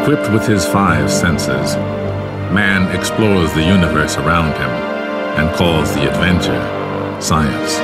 Equipped with his five senses, man explores the universe around him and calls the adventure science.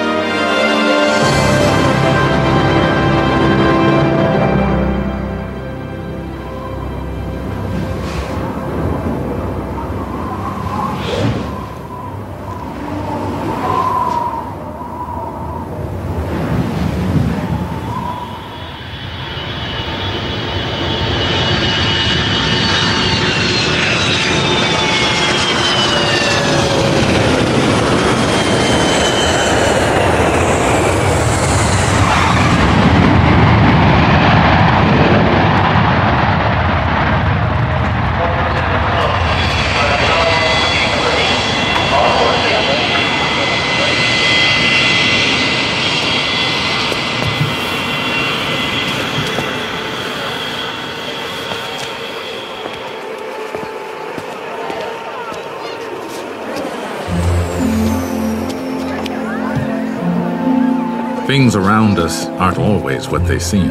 Things around us aren't always what they seem.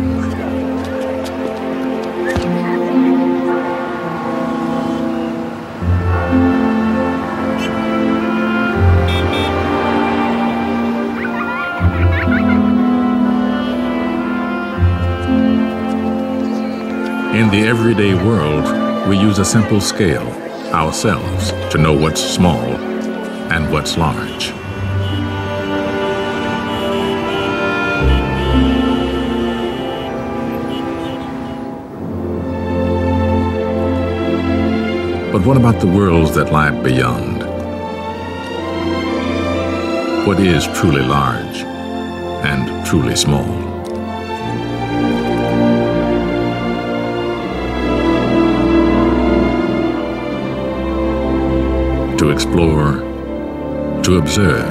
In the everyday world, we use a simple scale, ourselves, to know what's small and what's large. But what about the worlds that lie beyond? What is truly large and truly small? To explore, to observe,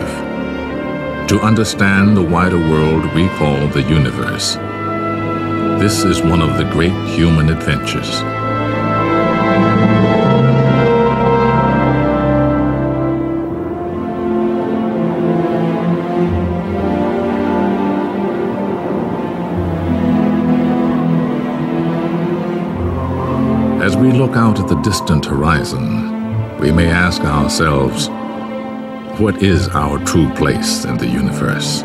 to understand the wider world we call the universe. This is one of the great human adventures. As we look out at the distant horizon, we may ask ourselves, what is our true place in the universe?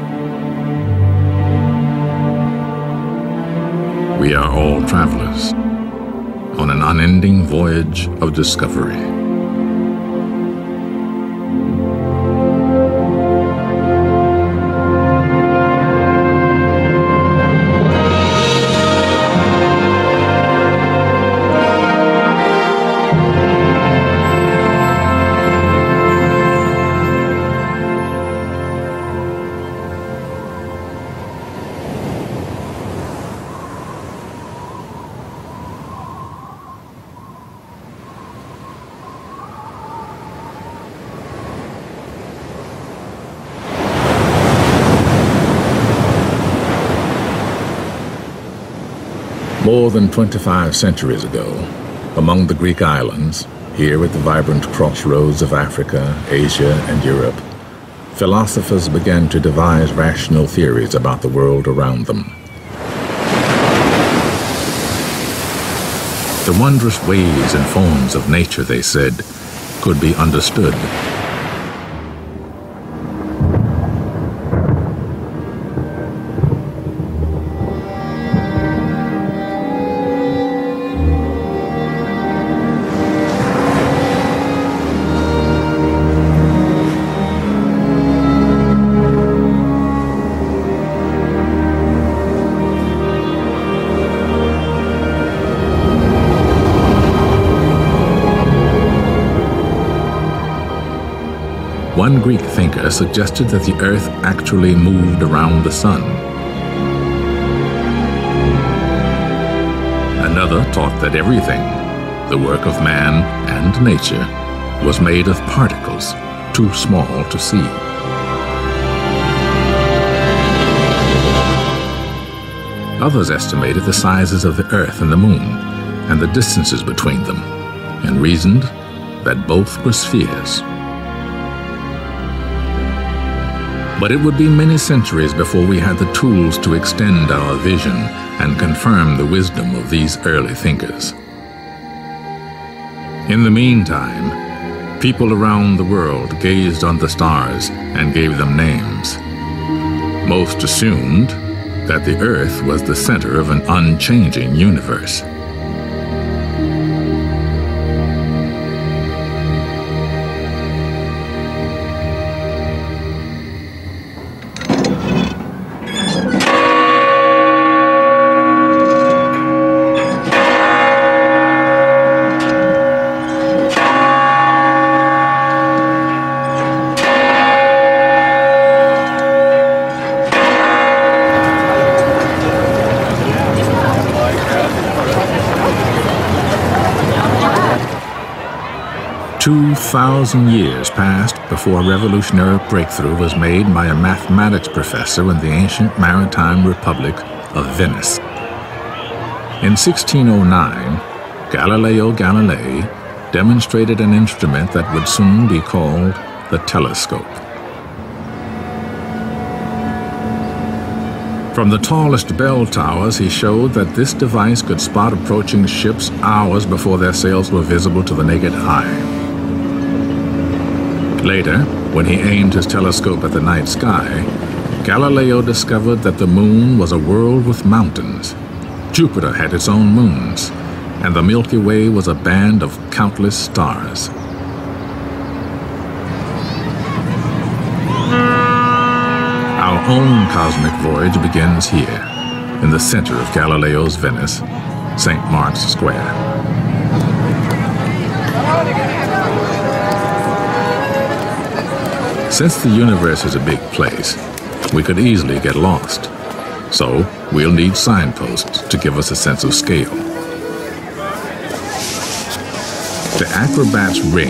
We are all travelers on an unending voyage of discovery. More than 25 centuries ago, among the Greek islands, here at the vibrant crossroads of Africa, Asia, and Europe, philosophers began to devise rational theories about the world around them. The wondrous ways and forms of nature, they said, could be understood. One Greek thinker suggested that the Earth actually moved around the sun. Another taught that everything, the work of man and nature, was made of particles too small to see. Others estimated the sizes of the Earth and the Moon and the distances between them, and reasoned that both were spheres. But it would be many centuries before we had the tools to extend our vision and confirm the wisdom of these early thinkers. In the meantime, people around the world gazed on the stars and gave them names. Most assumed that the Earth was the center of an unchanging universe. A thousand years passed before a revolutionary breakthrough was made by a mathematics professor in the ancient maritime republic of Venice. In 1609, Galileo Galilei demonstrated an instrument that would soon be called the telescope. From the tallest bell towers, he showed that this device could spot approaching ships hours before their sails were visible to the naked eye. Later, when he aimed his telescope at the night sky, Galileo discovered that the moon was a world with mountains. Jupiter had its own moons, and the Milky Way was a band of countless stars. Our own cosmic voyage begins here, in the center of Galileo's Venice, St. Mark's Square. Since the universe is a big place, we could easily get lost. So we'll need signposts to give us a sense of scale. The acrobat's ring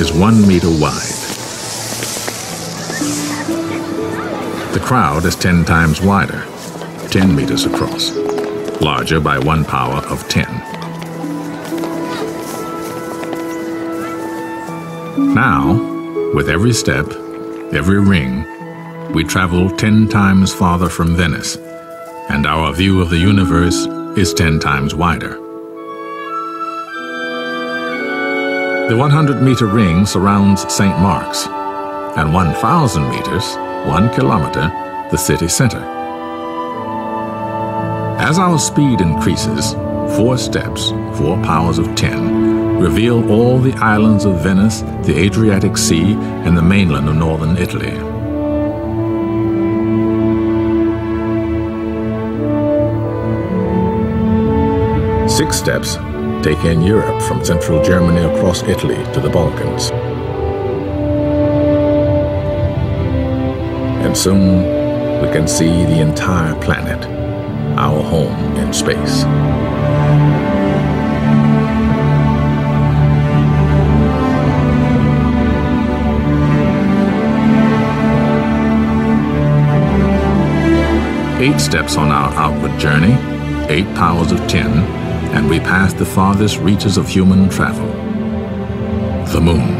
is 1 meter wide. The crowd is 10 times wider, 10 meters across, larger by 1^10. Now, with every step, every ring, we travel 10 times farther from Venice, and our view of the universe is 10 times wider. The 100-meter ring surrounds St. Mark's, and 1,000 meters, 1 kilometer, the city center. As our speed increases, 4 steps, 4 powers of 10, reveal all the islands of Venice, the Adriatic Sea, and the mainland of northern Italy. Six steps take in Europe from central Germany across Italy to the Balkans. And soon we can see the entire planet, our home in space. Eight steps on our outward journey, 8 powers of 10, and we pass the farthest reaches of human travel, the moon.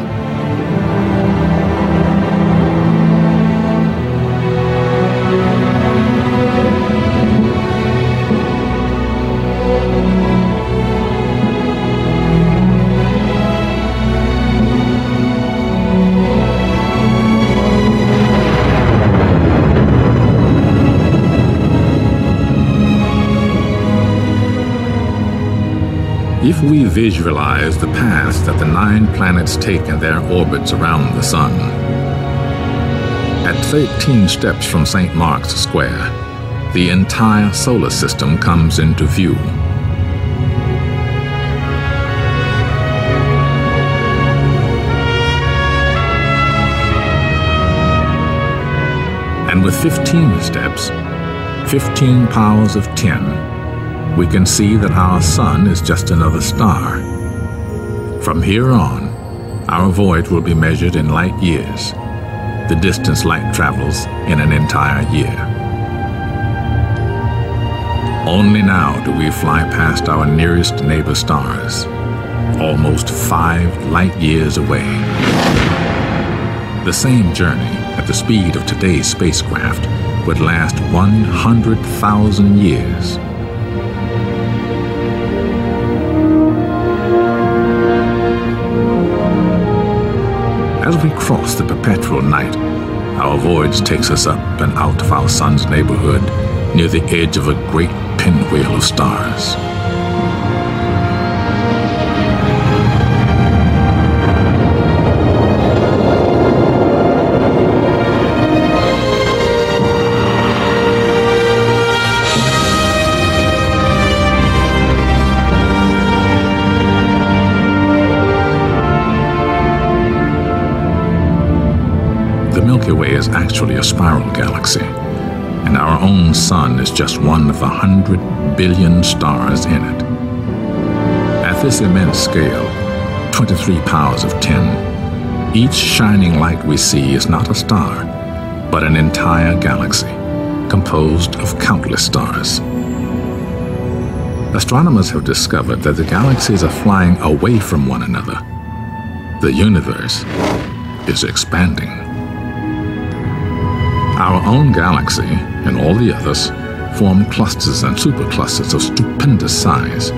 If we visualize the path that the 9 planets take in their orbits around the sun, at 13 steps from St. Mark's Square, the entire solar system comes into view. And with 15 steps, 15 powers of 10, we can see that our sun is just another star. From here on, our voyage will be measured in light years, the distance light travels in an entire year. Only now do we fly past our nearest neighbor stars, almost 5 light years away. The same journey, at the speed of today's spacecraft, would last 100,000 years. as we cross the perpetual night, our voyage takes us up and out of our sun's neighborhood, near the edge of a great pinwheel of stars. The Milky Way is actually a spiral galaxy, and our own sun is just one of the 100 billion stars in it. At this immense scale, 23 powers of 10, each shining light we see is not a star, but an entire galaxy, composed of countless stars. Astronomers have discovered that the galaxies are flying away from one another. The universe is expanding. Our own galaxy, and all the others, form clusters and superclusters of stupendous size,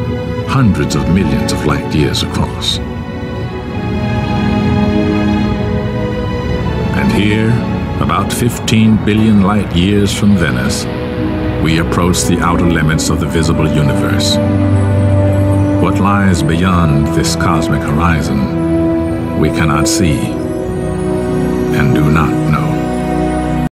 hundreds of millions of light years across. And here, about 15 billion light years from Venice, we approach the outer limits of the visible universe. What lies beyond this cosmic horizon, we cannot see and do not know.